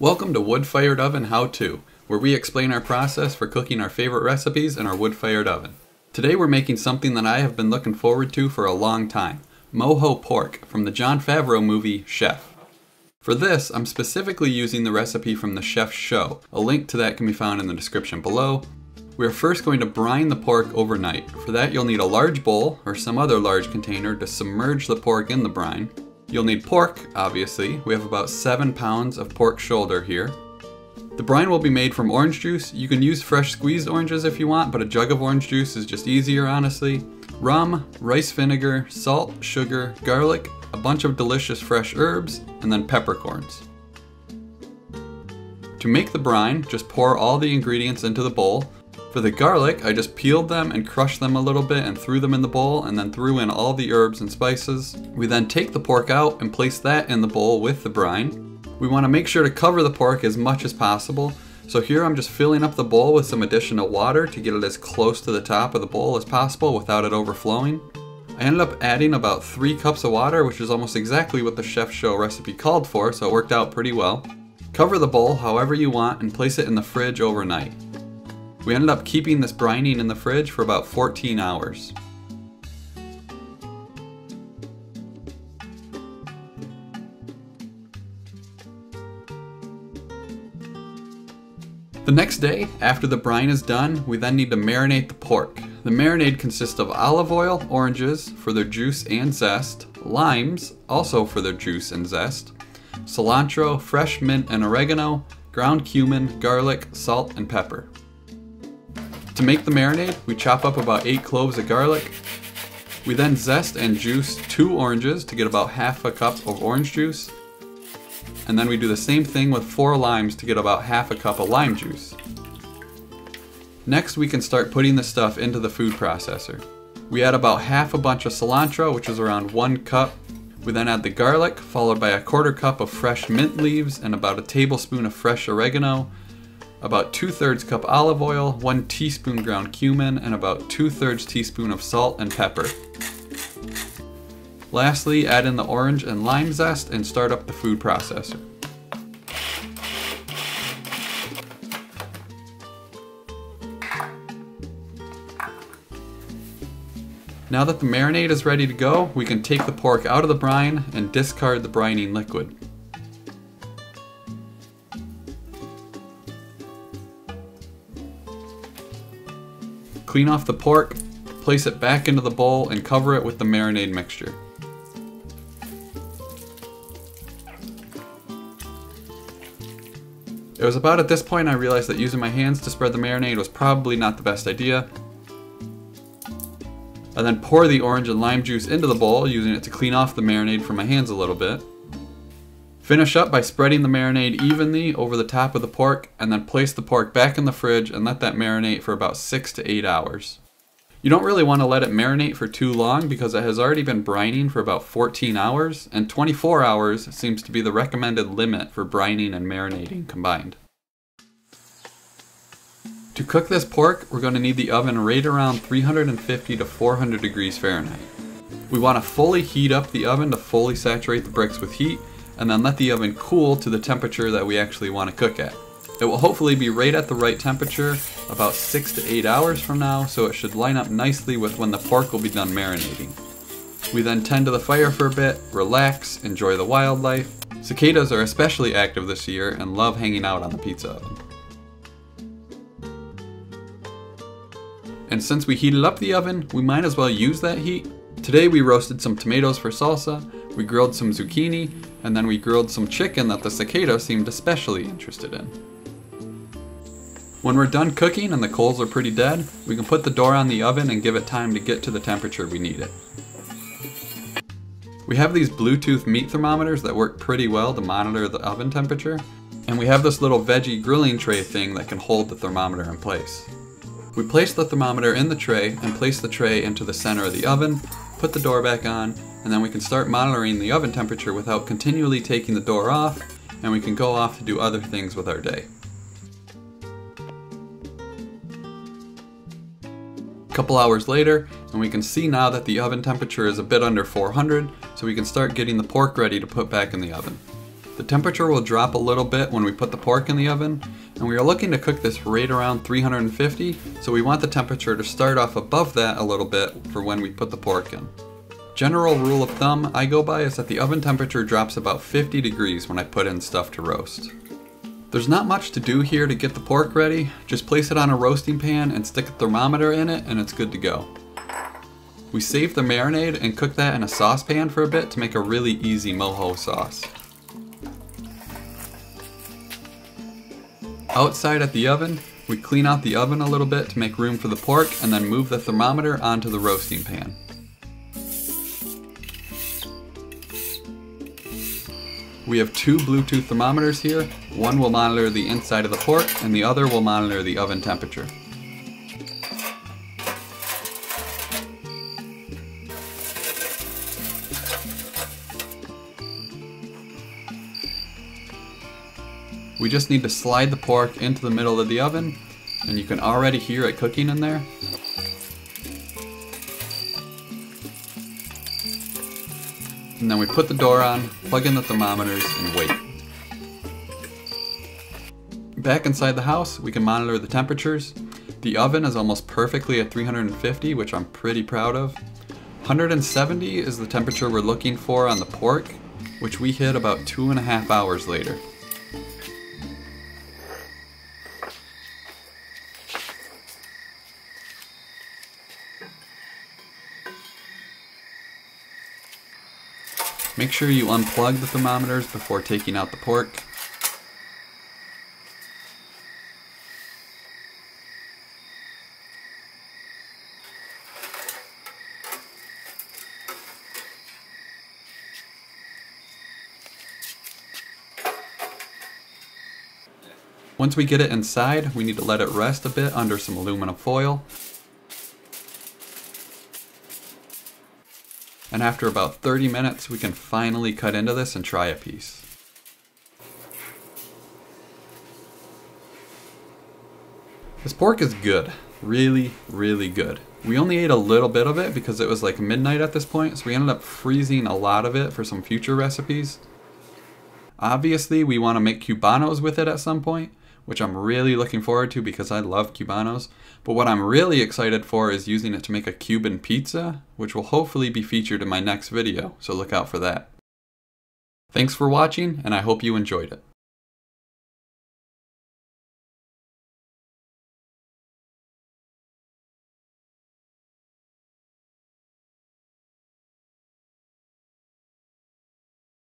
Welcome to Wood-Fired Oven How To, where we explain our process for cooking our favorite recipes in our wood-fired oven. Today we're making something that I have been looking forward to for a long time, mojo pork from the Jon Favreau movie, Chef. For this, I'm specifically using the recipe from The Chef Show. A link to that can be found in the description below. We are first going to brine the pork overnight. For that, you'll need a large bowl or some other large container to submerge the pork in the brine. You'll need pork, obviously. We have about 7 pounds of pork shoulder here. The brine will be made from orange juice. You can use fresh squeezed oranges if you want, but a jug of orange juice is just easier, honestly. Rum, rice vinegar, salt, sugar, garlic, a bunch of delicious fresh herbs, and then peppercorns. To make the brine, just pour all the ingredients into the bowl. For the garlic, I just peeled them and crushed them a little bit and threw them in the bowl and then threw in all the herbs and spices. We then take the pork out and place that in the bowl with the brine. We want to make sure to cover the pork as much as possible. So here I'm just filling up the bowl with some additional water to get it as close to the top of the bowl as possible without it overflowing. I ended up adding about 3 cups of water, which is almost exactly what the Chef Show recipe called for, so it worked out pretty well. Cover the bowl however you want and place it in the fridge overnight. We ended up keeping this brining in the fridge for about 14 hours. The next day, after the brine is done, we then need to marinate the pork. The marinade consists of olive oil, oranges for their juice and zest, limes, also for their juice and zest, cilantro, fresh mint and oregano, ground cumin, garlic, salt, and pepper. To make the marinade, we chop up about 8 cloves of garlic. We then zest and juice 2 oranges to get about 1/2 cup of orange juice. And then we do the same thing with 4 limes to get about 1/2 cup of lime juice. Next, we can start putting the stuff into the food processor. We add about 1/2 bunch of cilantro, which is around 1 cup. We then add the garlic, followed by 1/4 cup of fresh mint leaves and about 1 tablespoon of fresh oregano, about 2/3 cup olive oil, 1 teaspoon ground cumin, and about 2/3 teaspoon of salt and pepper. Lastly, add in the orange and lime zest and start up the food processor. Now that the marinade is ready to go, we can take the pork out of the brine and discard the brining liquid. Clean off the pork, place it back into the bowl, and cover it with the marinade mixture. It was about at this point I realized that using my hands to spread the marinade was probably not the best idea. I then pour the orange and lime juice into the bowl, using it to clean off the marinade from my hands a little bit. Finish up by spreading the marinade evenly over the top of the pork, and then place the pork back in the fridge and let that marinate for about 6 to 8 hours. You don't really want to let it marinate for too long because it has already been brining for about 14 hours, and 24 hours seems to be the recommended limit for brining and marinating combined. To cook this pork, we're going to need the oven right around 350 to 400 degrees Fahrenheit. We want to fully heat up the oven to fully saturate the bricks with heat, and then let the oven cool to the temperature that we actually want to cook at. It will hopefully be right at the right temperature about 6 to 8 hours from now, so it should line up nicely with when the pork will be done marinating. We then tend to the fire for a bit, relax, enjoy the wildlife. Cicadas are especially active this year and love hanging out on the pizza oven. And since we heated up the oven, we might as well use that heat. Today we roasted some tomatoes for salsa, we grilled some zucchini, and then we grilled some chicken that the cicada seemed especially interested in. When we're done cooking and the coals are pretty dead, we can put the door on the oven and give it time to get to the temperature we need it. We have these Bluetooth meat thermometers that work pretty well to monitor the oven temperature, and we have this little veggie grilling tray thing that can hold the thermometer in place. We place the thermometer in the tray and place the tray into the center of the oven, put the door back on, and then we can start monitoring the oven temperature without continually taking the door off, and we can go off to do other things with our day. A couple hours later, and we can see now that the oven temperature is a bit under 400, so we can start getting the pork ready to put back in the oven. The temperature will drop a little bit when we put the pork in the oven, and we are looking to cook this right around 350, so we want the temperature to start off above that a little bit for when we put the pork in. General rule of thumb I go by is that the oven temperature drops about 50 degrees when I put in stuff to roast. There's not much to do here to get the pork ready, just place it on a roasting pan and stick a thermometer in it and it's good to go. We save the marinade and cook that in a saucepan for a bit to make a really easy mojo sauce. Outside at the oven, we clean out the oven a little bit to make room for the pork and then move the thermometer onto the roasting pan. We have two Bluetooth thermometers here. One will monitor the inside of the pork and the other will monitor the oven temperature. We just need to slide the pork into the middle of the oven, and you can already hear it cooking in there. And then we put the door on, plug in the thermometers, and wait. Back inside the house, we can monitor the temperatures. The oven is almost perfectly at 350, which I'm pretty proud of. 170 is the temperature we're looking for on the pork, which we hit about 2.5 hours later. Make sure you unplug the thermometers before taking out the pork. Once we get it inside, we need to let it rest a bit under some aluminum foil. And after about 30 minutes, we can finally cut into this and try a piece. This pork is good. Really, really good. We only ate a little bit of it because it was like midnight at this point, so we ended up freezing a lot of it for some future recipes. Obviously, we want to make Cubanos with it at some point, which I'm really looking forward to because I love Cubanos. But what I'm really excited for is using it to make a Cuban pizza, which will hopefully be featured in my next video, so look out for that. Thanks for watching, and I hope you enjoyed it.